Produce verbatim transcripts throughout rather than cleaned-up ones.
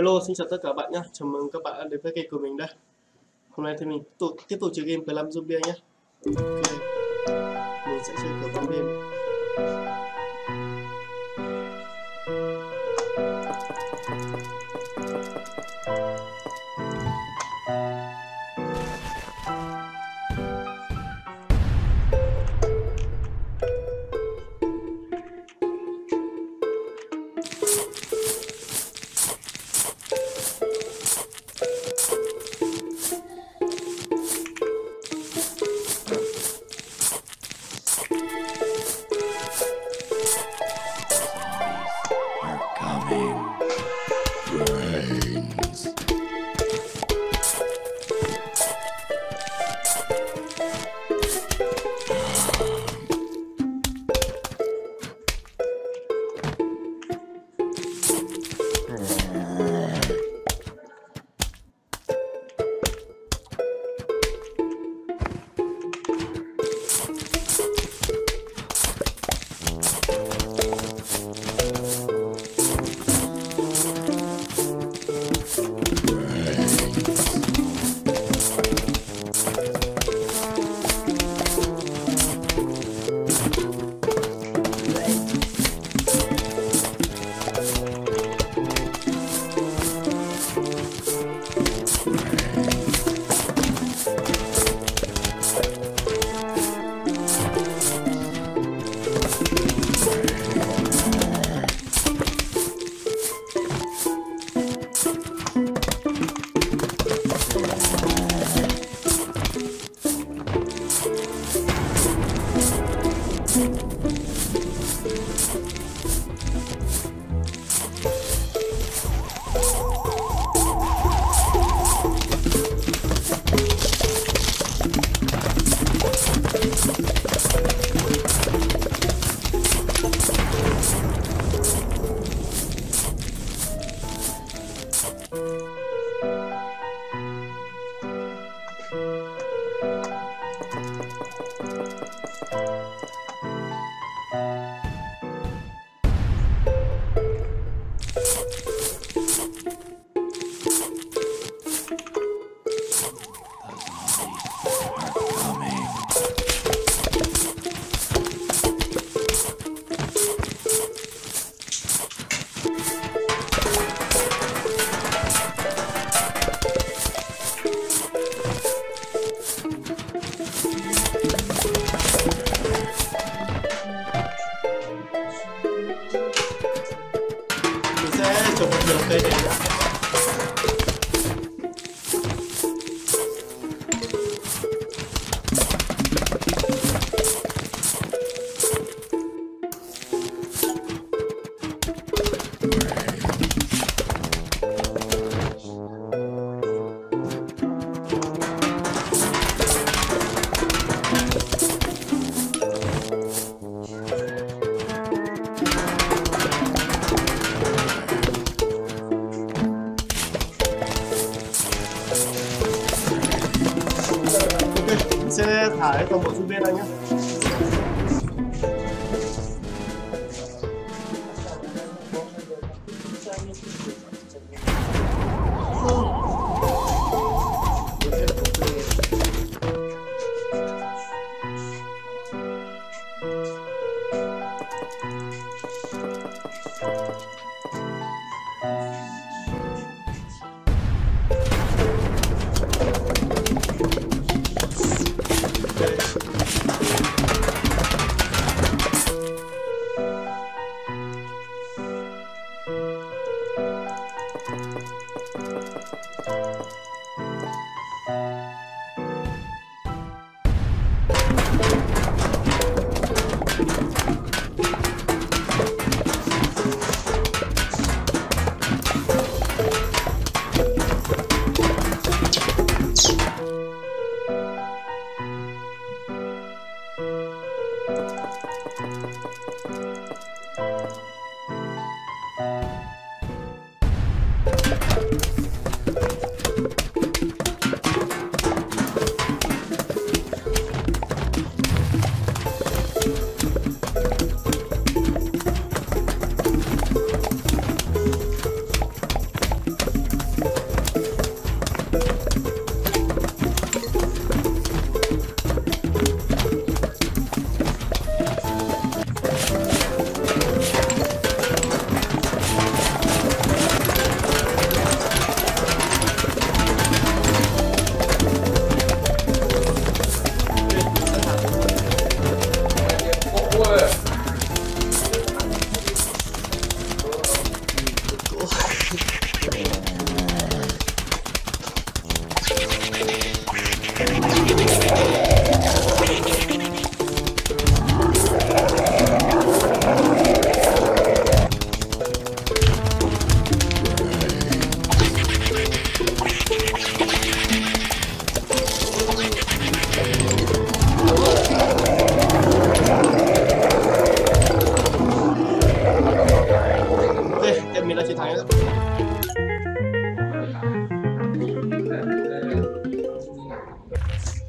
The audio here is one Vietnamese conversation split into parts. Hello, xin chào tất cả bạn nhé. Chào mừng các bạn đã đến với kênh của mình đây. Hôm nay thì mình tục, tiếp tục chơi game mười lăm Zombie nhé. Okay. Mình sẽ chơi cờ bóng đêm. Thả hết toàn bộ zombie ra nhé. You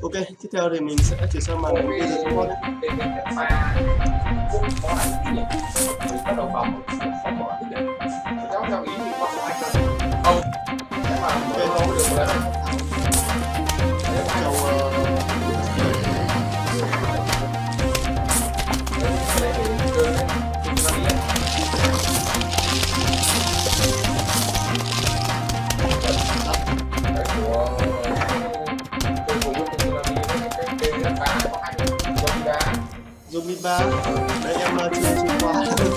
Ok, tiếp theo thì mình sẽ chuyển sang màn hình bây giờ cho con. Zombie ba đấy em là chưa chưa qua mình lại tiếp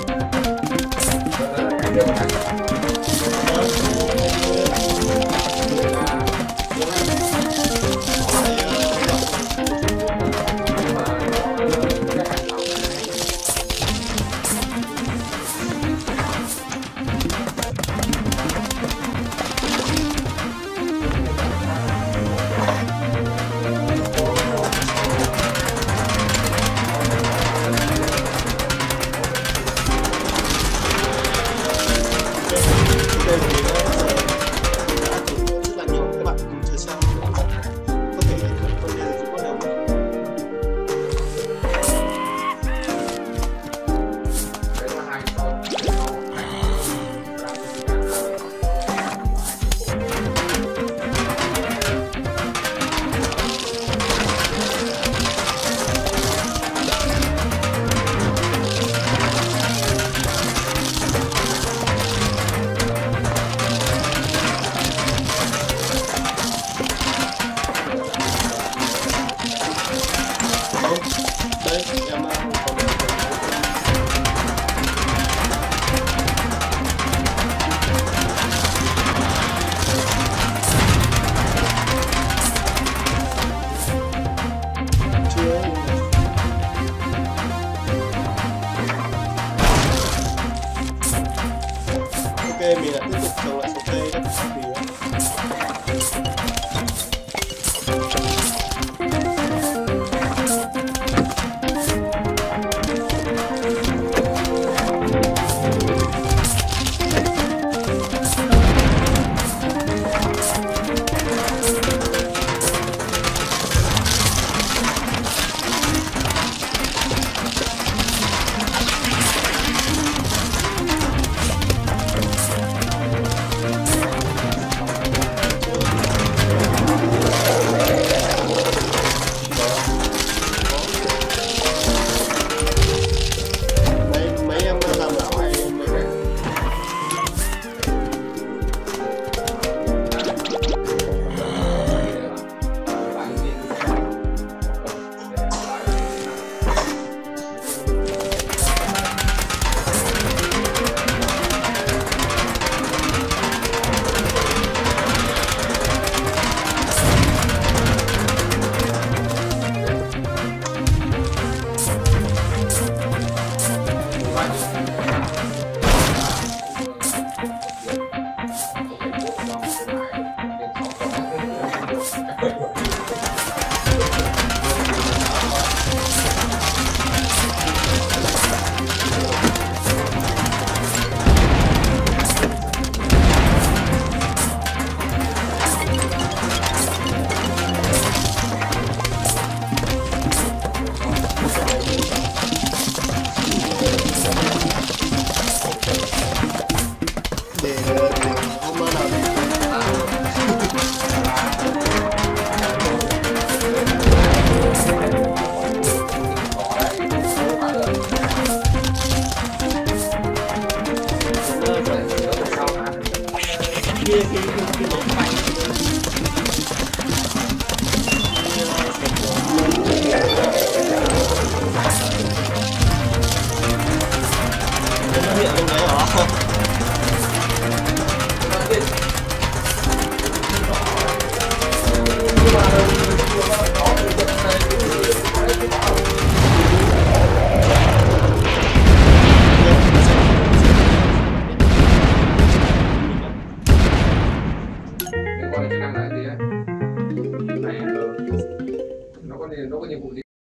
tục trồng lại số cây đất thì Hãy subscribe cho kênh Ghiền Mì Gõ để không bỏ lỡ những video hấp dẫn.